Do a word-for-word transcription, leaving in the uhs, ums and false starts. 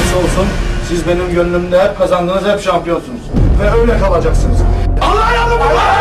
olursa olsun siz benim gönlümde hep kazandınız, hep şampiyonsunuz. Ve öyle kalacaksınız. Allah'a yardım!